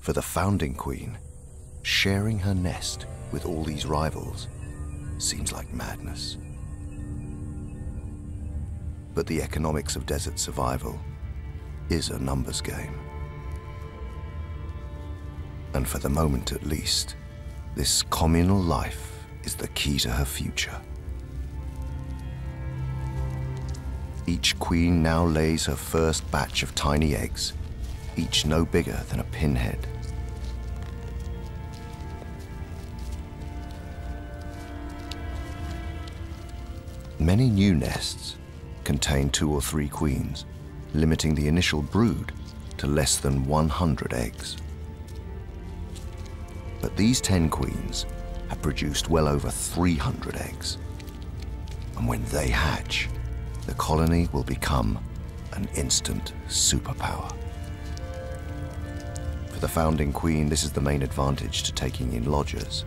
for the founding queen, sharing her nest with all these rivals seems like madness. But the economics of desert survival is a numbers game. And for the moment at least, this communal life is the key to her future. Each queen now lays her first batch of tiny eggs, each no bigger than a pinhead. Many new nests contain 2 or 3 queens, limiting the initial brood to less than 100 eggs. But these 10 queens have produced well over 300 eggs. And when they hatch, the colony will become an instant superpower. For the founding queen, this is the main advantage to taking in lodgers.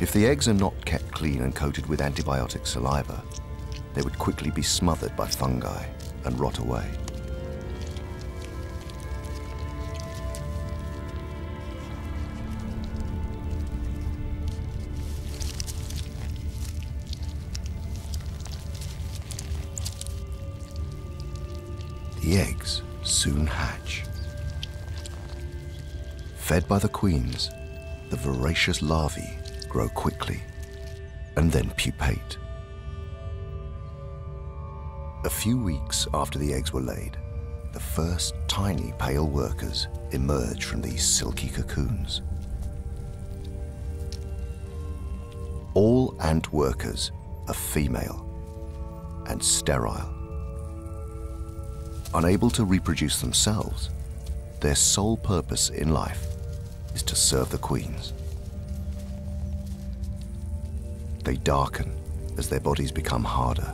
If the eggs are not kept clean and coated with antibiotic saliva, they would quickly be smothered by fungi and rot away. The eggs soon hatch. Fed by the queens, the voracious larvae grow quickly, and then pupate. A few weeks after the eggs were laid, the first tiny pale workers emerge from these silky cocoons. All ant workers are female and sterile. Unable to reproduce themselves, their sole purpose in life is to serve the queens. They darken as their bodies become harder,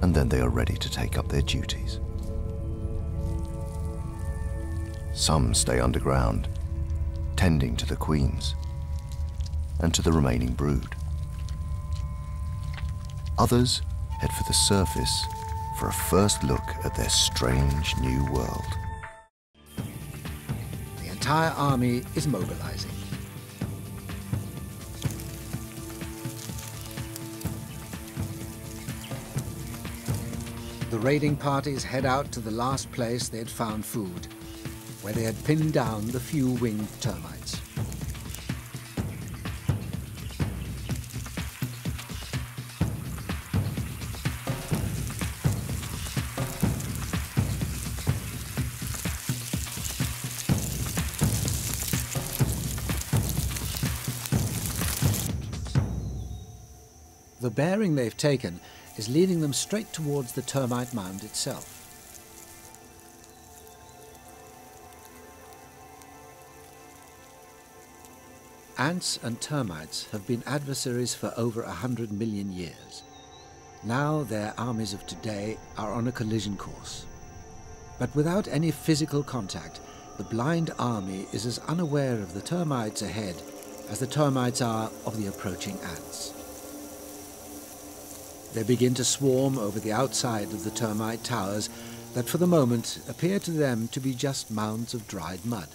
and then they are ready to take up their duties. Some stay underground, tending to the queens and to the remaining brood. Others head for the surface for a first look at their strange new world. The entire army is mobilizing. The raiding parties head out to the last place they had found food, where they had pinned down the few winged termites. The bearing they've taken is leading them straight towards the termite mound itself. Ants and termites have been adversaries for over 100 million years. Now their armies of today are on a collision course. But without any physical contact, the blind army is as unaware of the termites ahead as the termites are of the approaching ants. They begin to swarm over the outside of the termite towers that for the moment appear to them to be just mounds of dried mud.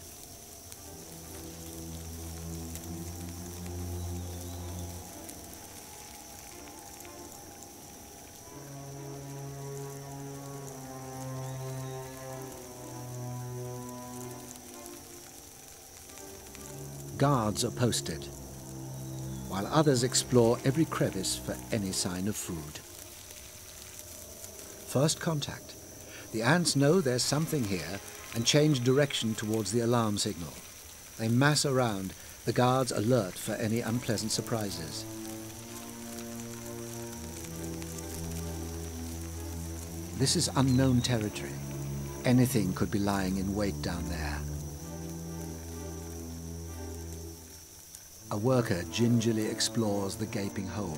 Guards are posted, while others explore every crevice for any sign of food. First contact. The ants know there's something here and change direction towards the alarm signal. They mass around, the guards alert for any unpleasant surprises. This is unknown territory. Anything could be lying in wait down there. A worker gingerly explores the gaping hole,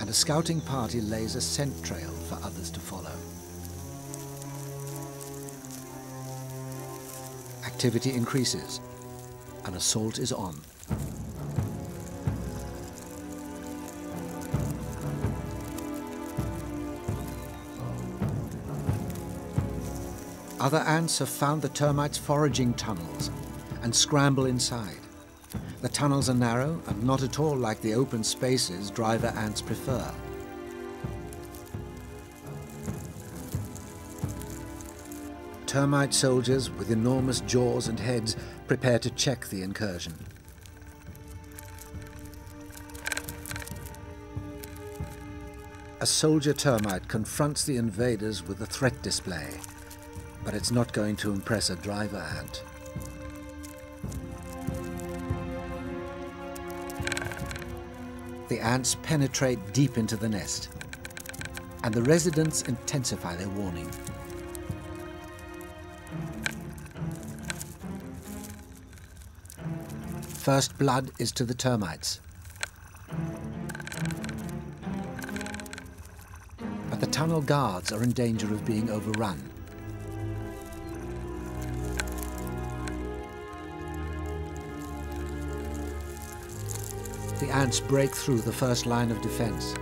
and a scouting party lays a scent trail for others to follow. Activity increases. An assault is on. Other ants have found the termites' foraging tunnels and scramble inside. The tunnels are narrow and not at all like the open spaces driver ants prefer. Termite soldiers with enormous jaws and heads prepare to check the incursion. A soldier termite confronts the invaders with a threat display, but it's not going to impress a driver ant. The ants penetrate deep into the nest, and the residents intensify their warning. First blood is to the termites. But the tunnel guards are in danger of being overrun. The ants break through the first line of defense.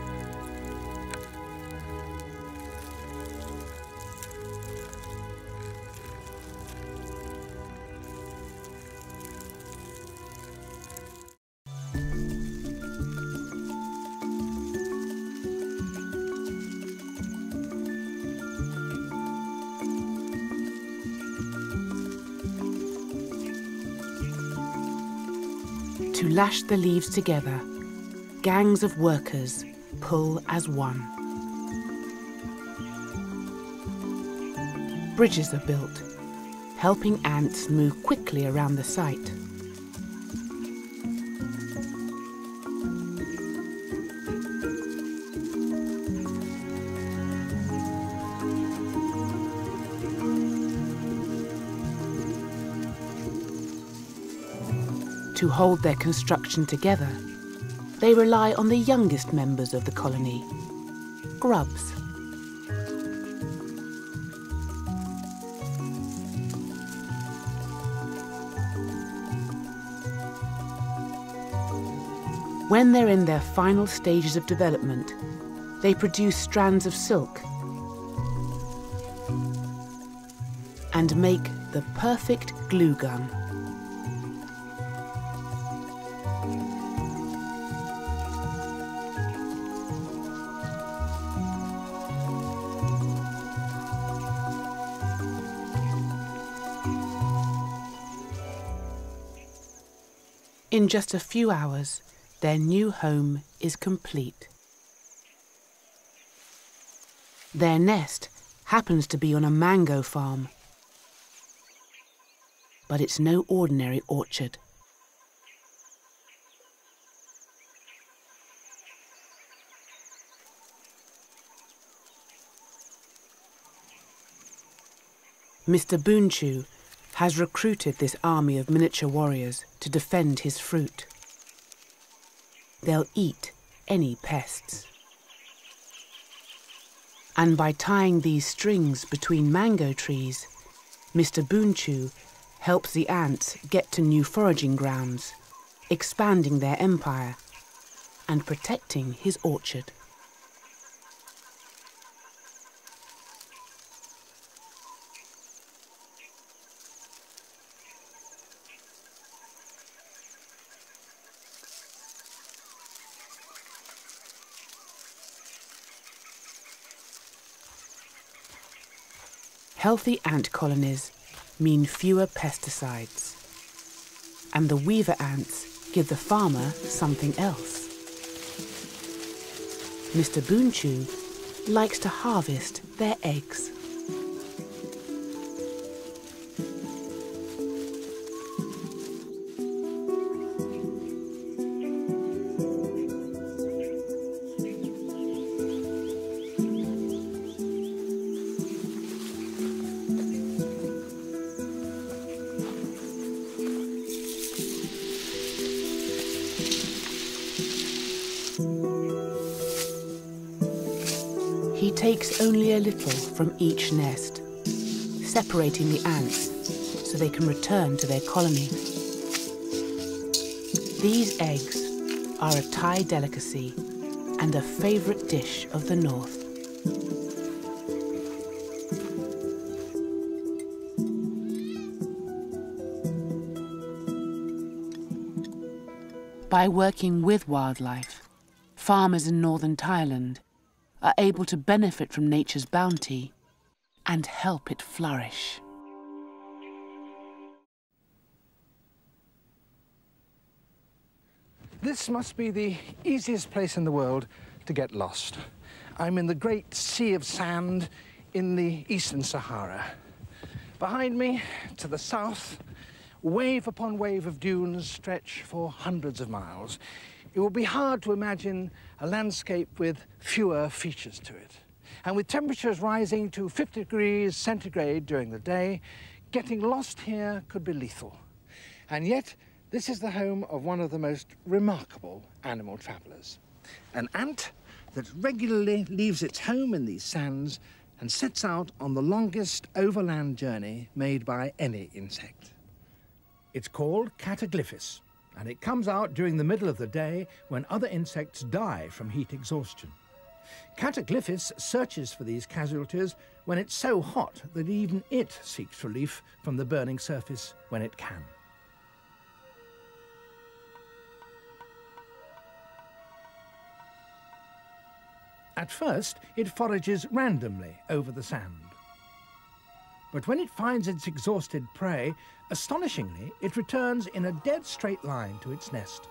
To lash the leaves together, gangs of workers pull as one. Bridges are built, helping ants move quickly around the site. To hold their construction together, they rely on the youngest members of the colony, grubs. When they're in their final stages of development, they produce strands of silk and make the perfect glue gun. In just a few hours, their new home is complete. Their nest happens to be on a mango farm. But it's no ordinary orchard. Mr. Boonchu has recruited this army of miniature warriors to defend his fruit. They'll eat any pests. And by tying these strings between mango trees, Mr. Boonchu helps the ants get to new foraging grounds, expanding their empire and protecting his orchard. Healthy ant colonies mean fewer pesticides, and the weaver ants give the farmer something else. Mr. Boonchu likes to harvest their eggs. He takes only a little from each nest, separating the ants so they can return to their colony. These eggs are a Thai delicacy and a favourite dish of the north. by working with wildlife, farmers in northern Thailand are able to benefit from nature's bounty and help it flourish. This must be the easiest place in the world to get lost. I'm in the great sea of sand in the eastern Sahara. Behind me, to the south, wave upon wave of dunes stretch for hundreds of miles. It will be hard to imagine a landscape with fewer features to it. And with temperatures rising to 50 degrees centigrade during the day, getting lost here could be lethal. And yet, this is the home of one of the most remarkable animal travelers, an ant that regularly leaves its home in these sands and sets out on the longest overland journey made by any insect. It's called Cataglyphis, and it comes out during the middle of the day when other insects die from heat exhaustion. Cataglyphis searches for these casualties when it's so hot that even it seeks relief from the burning surface when it can. At first, it forages randomly over the sand. But when it finds its exhausted prey, astonishingly, it returns in a dead straight line to its nest.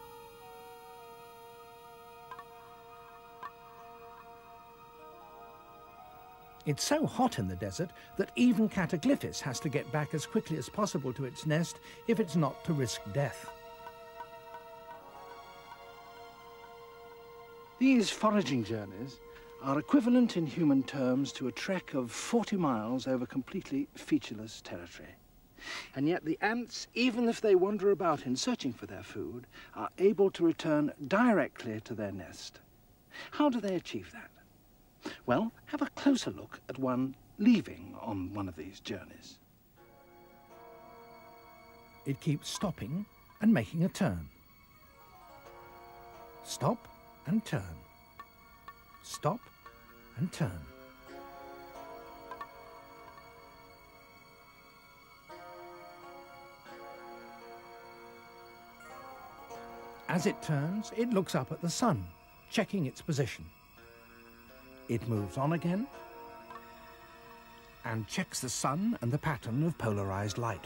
It's so hot in the desert that even Cataglyphis has to get back as quickly as possible to its nest if it's not to risk death. These foraging journeys are equivalent in human terms to a trek of 40 miles over completely featureless territory. And yet the ants, even if they wander about in searching for their food, are able to return directly to their nest. How do they achieve that? Well, have a closer look at one leaving on one of these journeys. It keeps stopping and making a turn. Stop and turn. Stop and turn. As it turns, it looks up at the sun, checking its position. It moves on again and checks the sun and the pattern of polarized light.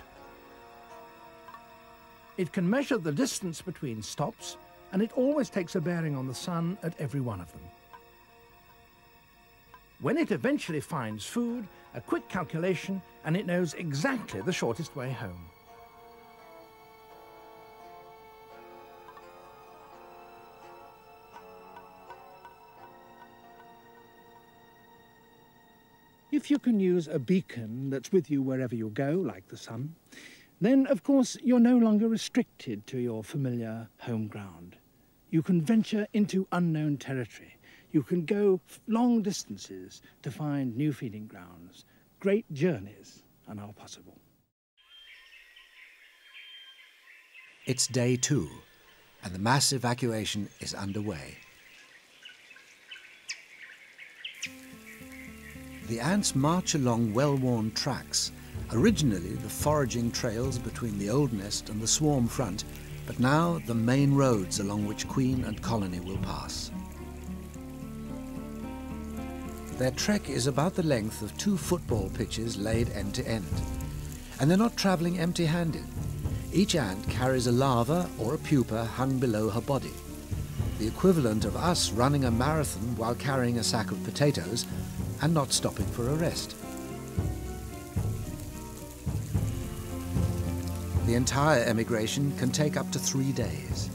It can measure the distance between stops, and it always takes a bearing on the sun at every one of them. When it eventually finds food, a quick calculation, and it knows exactly the shortest way home. If you can use a beacon that's with you wherever you go, like the sun, then, of course, you're no longer restricted to your familiar home ground. You can venture into unknown territory. You can go long distances to find new feeding grounds. Great journeys are now possible. It's day 2, and the mass evacuation is underway. The ants march along well-worn tracks, originally the foraging trails between the old nest and the swarm front, but now the main roads along which queen and colony will pass. Their trek is about the length of 2 football pitches laid end to end. And they're not travelling empty-handed. Each ant carries a larva or a pupa hung below her body, the equivalent of us running a marathon while carrying a sack of potatoes and not stopping for a rest. The entire emigration can take up to 3 days.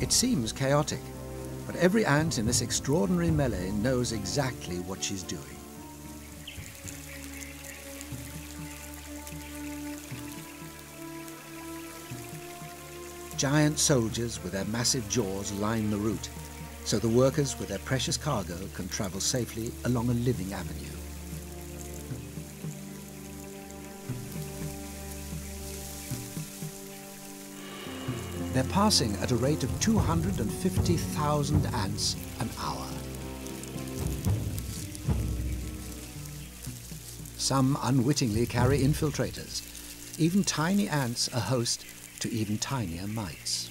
It seems chaotic, but every ant in this extraordinary melee knows exactly what she's doing. Giant soldiers with their massive jaws line the route, so the workers with their precious cargo can travel safely along a living avenue. They're passing at a rate of 250,000 ants an hour. Some unwittingly carry infiltrators, Even tiny ants are host to even tinier mites.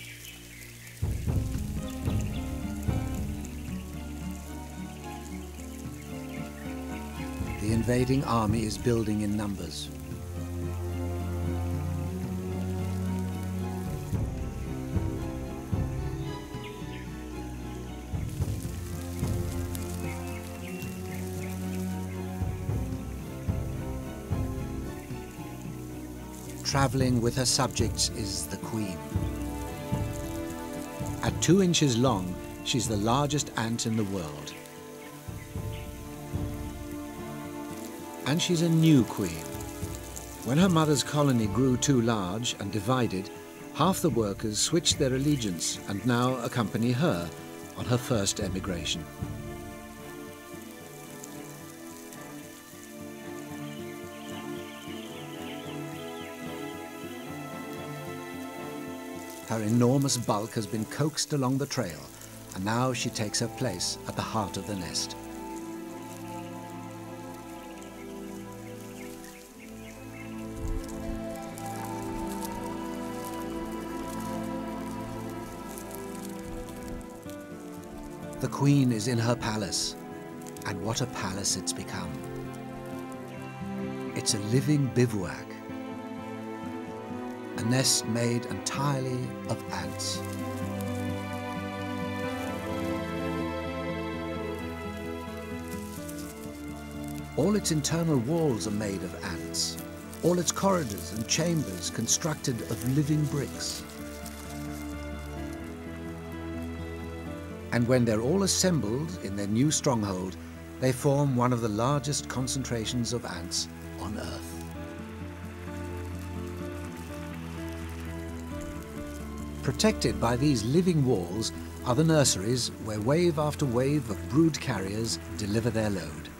The invading army is building in numbers. Traveling with her subjects is the queen. At 2 inches long, she's the largest ant in the world. And she's a new queen. When her mother's colony grew too large and divided, half the workers switched their allegiance and now accompany her on her first emigration. Her enormous bulk has been coaxed along the trail, and now she takes her place at the heart of the nest. The queen is in her palace, and what a palace it's become. It's a living bivouac. A nest made entirely of ants. All its internal walls are made of ants. All its corridors and chambers constructed of living bricks. And when they're all assembled in their new stronghold, they form one of the largest concentrations of ants on Earth. Protected by these living walls are the nurseries where wave after wave of brood carriers deliver their load.